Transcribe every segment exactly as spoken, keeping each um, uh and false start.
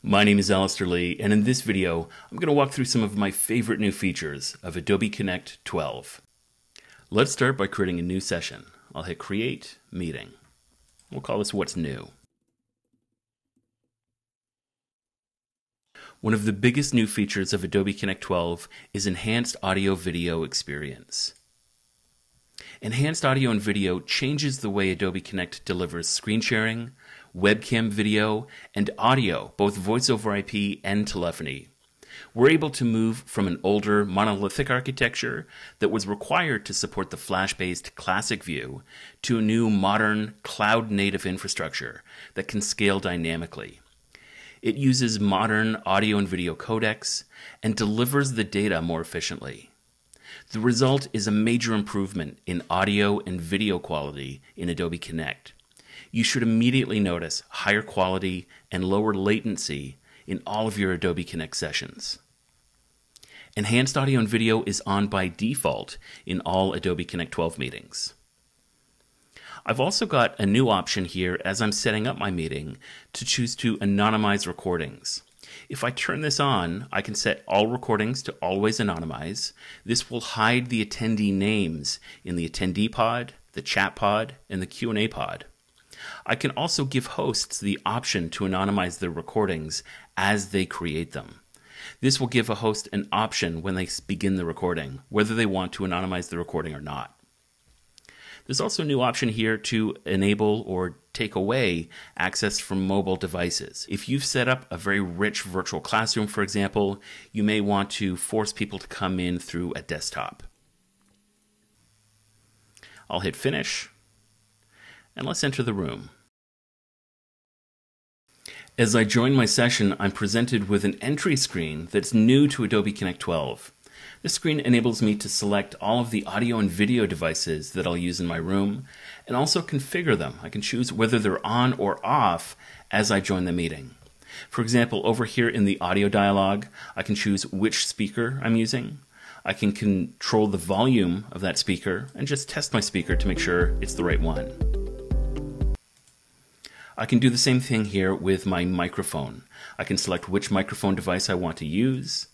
My name is Alistair Lee, and in this video, I'm going to walk through some of my favorite new features of Adobe Connect twelve. Let's start by creating a new session. I'll hit Create Meeting. We'll call this What's New. One of the biggest new features of Adobe Connect twelve is enhanced audio-video experience. Enhanced audio and video changes the way Adobe Connect delivers screen sharing, webcam video, and audio, both voice over I P and telephony. We're able to move from an older monolithic architecture that was required to support the Flash-based classic view to a new modern cloud-native infrastructure that can scale dynamically. It uses modern audio and video codecs and delivers the data more efficiently. The result is a major improvement in audio and video quality in Adobe Connect. You should immediately notice higher quality and lower latency in all of your Adobe Connect sessions. Enhanced audio and video is on by default in all Adobe Connect twelve meetings. I've also got a new option here as I'm setting up my meeting to choose to anonymize recordings. If I turn this on, I can set all recordings to always anonymize. This will hide the attendee names in the attendee pod, the chat pod, and the Q and A pod. I can also give hosts the option to anonymize their recordings as they create them. This will give a host an option when they begin the recording, whether they want to anonymize the recording or not. There's also a new option here to enable or take away access from mobile devices. If you've set up a very rich virtual classroom, for example, you may want to force people to come in through a desktop. I'll hit Finish, and let's enter the room. As I join my session, I'm presented with an entry screen that's new to Adobe Connect twelve. This screen enables me to select all of the audio and video devices that I'll use in my room and also configure them. I can choose whether they're on or off as I join the meeting. For example, over here in the audio dialog, I can choose which speaker I'm using. I can control the volume of that speaker and just test my speaker to make sure it's the right one. I can do the same thing here with my microphone. I can select which microphone device I want to use.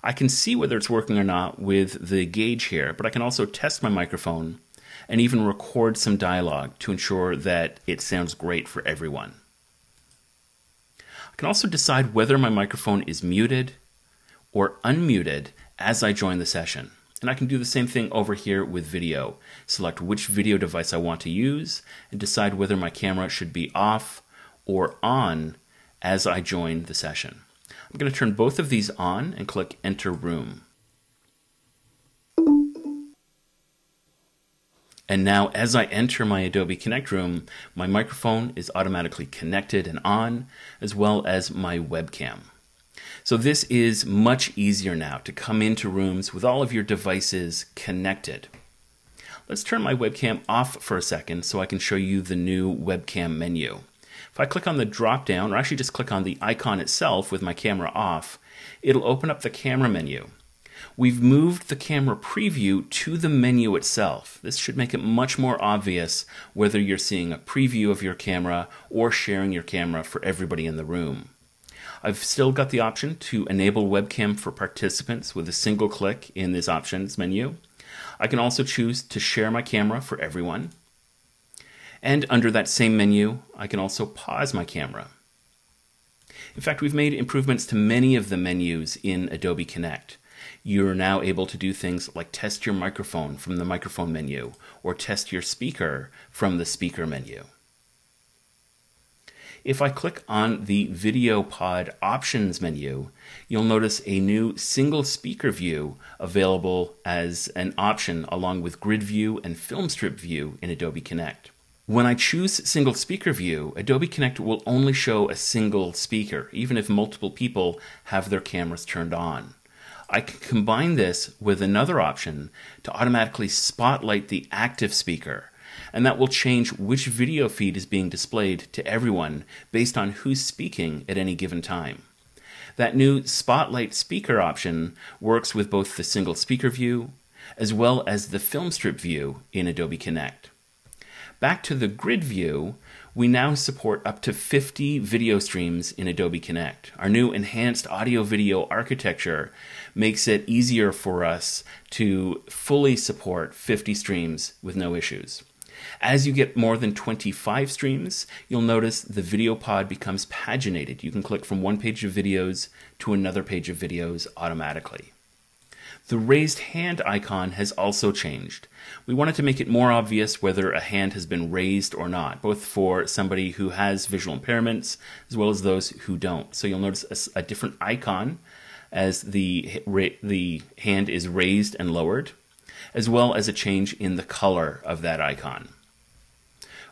I can see whether it's working or not with the gauge here, but I can also test my microphone and even record some dialogue to ensure that it sounds great for everyone. I can also decide whether my microphone is muted or unmuted as I join the session. And I can do the same thing over here with video. Select which video device I want to use and decide whether my camera should be off or on as I join the session. I'm going to turn both of these on and click Enter Room. And now as I enter my Adobe Connect room, my microphone is automatically connected and on, as well as my webcam. So this is much easier now to come into rooms with all of your devices connected. Let's turn my webcam off for a second so I can show you the new webcam menu. If I click on the drop down, or actually just click on the icon itself with my camera off, it'll open up the camera menu. We've moved the camera preview to the menu itself. This should make it much more obvious whether you're seeing a preview of your camera or sharing your camera for everybody in the room. I've still got the option to enable webcam for participants with a single click in this options menu. I can also choose to share my camera for everyone. And under that same menu, I can also pause my camera. In fact, we've made improvements to many of the menus in Adobe Connect. You're now able to do things like test your microphone from the microphone menu or test your speaker from the speaker menu. If I click on the Video Pod Options menu, you'll notice a new single speaker view available as an option along with Grid View and Film Strip View in Adobe Connect. When I choose Single Speaker View, Adobe Connect will only show a single speaker, even if multiple people have their cameras turned on. I can combine this with another option to automatically spotlight the active speaker, and that will change which video feed is being displayed to everyone based on who's speaking at any given time. That new Spotlight Speaker option works with both the Single Speaker View as well as the Film Strip View in Adobe Connect. Back to the grid view, we now support up to fifty video streams in Adobe Connect. Our new enhanced audio-video architecture makes it easier for us to fully support fifty streams with no issues. As you get more than twenty-five streams, you'll notice the video pod becomes paginated. You can click from one page of videos to another page of videos automatically. The raised hand icon has also changed. We wanted to make it more obvious whether a hand has been raised or not, both for somebody who has visual impairments as well as those who don't. So you'll notice a, a different icon as the, the hand is raised and lowered, as well as a change in the color of that icon.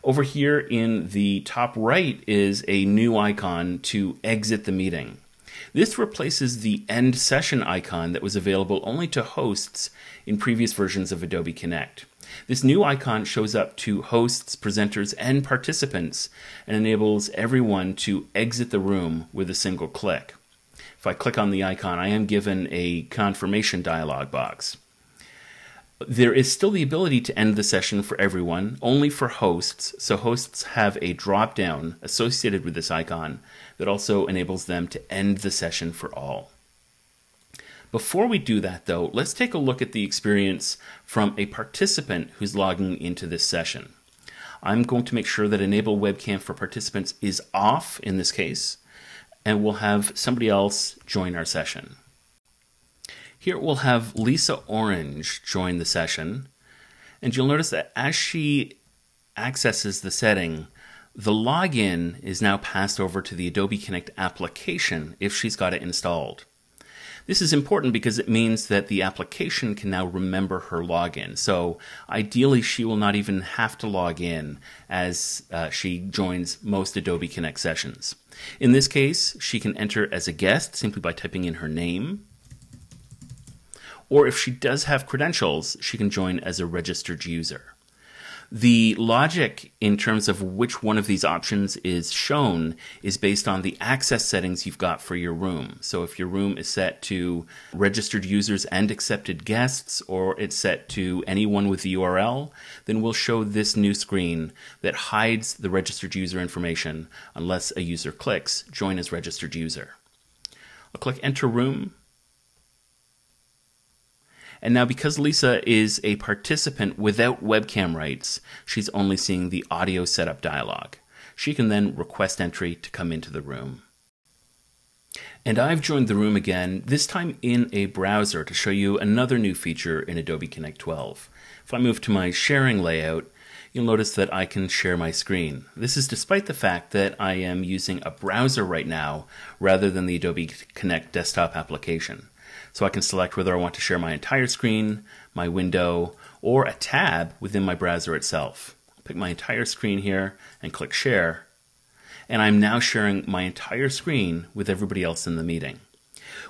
Over here in the top right is a new icon to exit the meeting. This replaces the end session icon that was available only to hosts in previous versions of Adobe Connect. This new icon shows up to hosts, presenters, and participants and enables everyone to exit the room with a single click. If I click on the icon, I am given a confirmation dialog box. There is still the ability to end the session for everyone, only for hosts, so hosts have a drop-down associated with this icon that also enables them to end the session for all. Before we do that, though, let's take a look at the experience from a participant who's logging into this session. I'm going to make sure that Enable Webcam for Participants is off in this case, and we'll have somebody else join our session. Here we'll have Lisa Orange join the session, and you'll notice that as she accesses the setting, the login is now passed over to the Adobe Connect application if she's got it installed. This is important because it means that the application can now remember her login. So ideally she will not even have to log in as uh, she joins most Adobe Connect sessions. In this case, she can enter as a guest simply by typing in her name. Or if she does have credentials, she can join as a registered user. The logic in terms of which one of these options is shown is based on the access settings you've got for your room. So if your room is set to registered users and accepted guests, or it's set to anyone with the U R L, then we'll show this new screen that hides the registered user information unless a user clicks join as registered user. I'll click enter room. And now because Lisa is a participant without webcam rights, she's only seeing the audio setup dialog. She can then request entry to come into the room. And I've joined the room again, this time in a browser, to show you another new feature in Adobe Connect twelve. If I move to my sharing layout, you'll notice that I can share my screen. This is despite the fact that I am using a browser right now rather than the Adobe Connect desktop application. So I can select whether I want to share my entire screen, my window, or a tab within my browser itself. I'll pick my entire screen here and click share. And I'm now sharing my entire screen with everybody else in the meeting.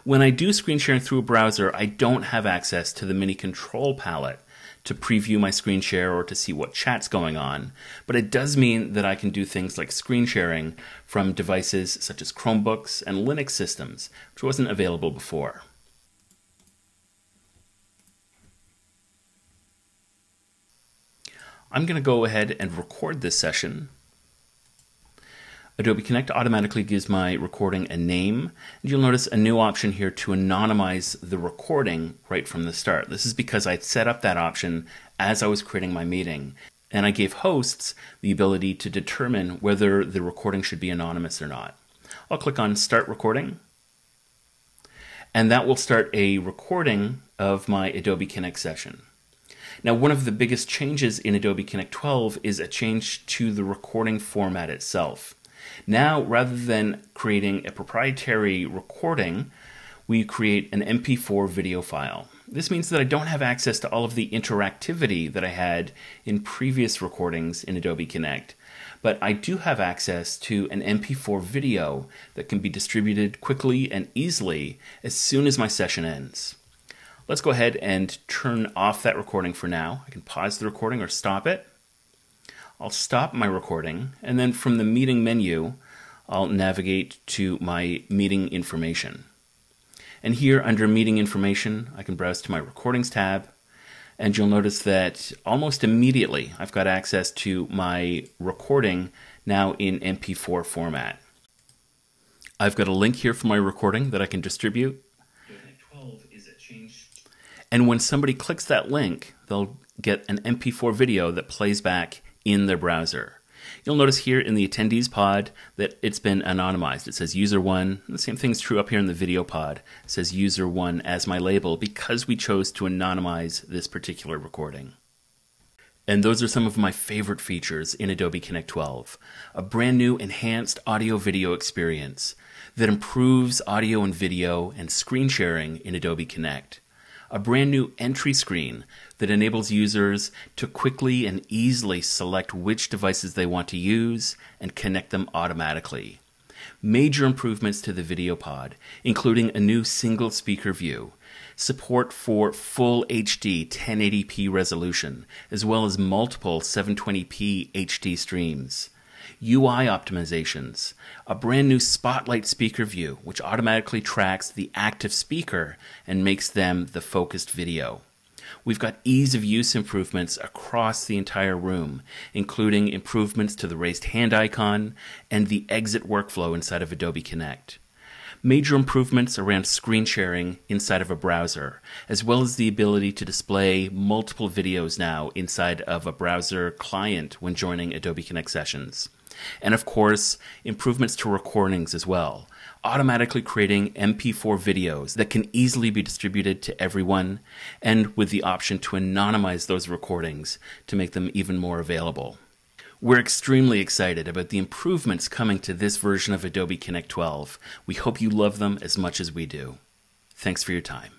When I do screen sharing through a browser, I don't have access to the mini control palette to preview my screen share or to see what chat's going on. But it does mean that I can do things like screen sharing from devices such as Chromebooks and Linux systems, which wasn't available before. I'm going to go ahead and record this session. Adobe Connect automatically gives my recording a name, and you'll notice a new option here to anonymize the recording right from the start. This is because I set up that option as I was creating my meeting, and I gave hosts the ability to determine whether the recording should be anonymous or not. I'll click on Start Recording, and that will start a recording of my Adobe Connect session. Now, one of the biggest changes in Adobe Connect twelve is a change to the recording format itself. Now, rather than creating a proprietary recording, we create an M P four video file. This means that I don't have access to all of the interactivity that I had in previous recordings in Adobe Connect, but I do have access to an M P four video that can be distributed quickly and easily as soon as my session ends. Let's go ahead and turn off that recording for now. I can pause the recording or stop it. I'll stop my recording, and then from the meeting menu, I'll navigate to my meeting information. And here under meeting information, I can browse to my recordings tab, and you'll notice that almost immediately I've got access to my recording now in M P four format. I've got a link here for my recording that I can distribute. And when somebody clicks that link, they'll get an M P four video that plays back in their browser. You'll notice here in the attendees pod that it's been anonymized. It says user one. The same thing's true up here in the video pod. It says user one as my label because we chose to anonymize this particular recording. And those are some of my favorite features in Adobe Connect twelve. A brand new enhanced audio video experience that improves audio and video and screen sharing in Adobe Connect. A brand new entry screen that enables users to quickly and easily select which devices they want to use and connect them automatically. Major improvements to the video pod, including a new single speaker view, support for full H D ten eighty p resolution, as well as multiple seven twenty p H D streams. U I optimizations, a brand new spotlight speaker view, which automatically tracks the active speaker and makes them the focused video. We've got ease of use improvements across the entire room, including improvements to the raised hand icon and the exit workflow inside of Adobe Connect. Major improvements around screen sharing inside of a browser, as well as the ability to display multiple videos now inside of a browser client when joining Adobe Connect sessions. And of course, improvements to recordings as well, automatically creating M P four videos that can easily be distributed to everyone, and with the option to anonymize those recordings to make them even more available. We're extremely excited about the improvements coming to this version of Adobe Connect twelve. We hope you love them as much as we do. Thanks for your time.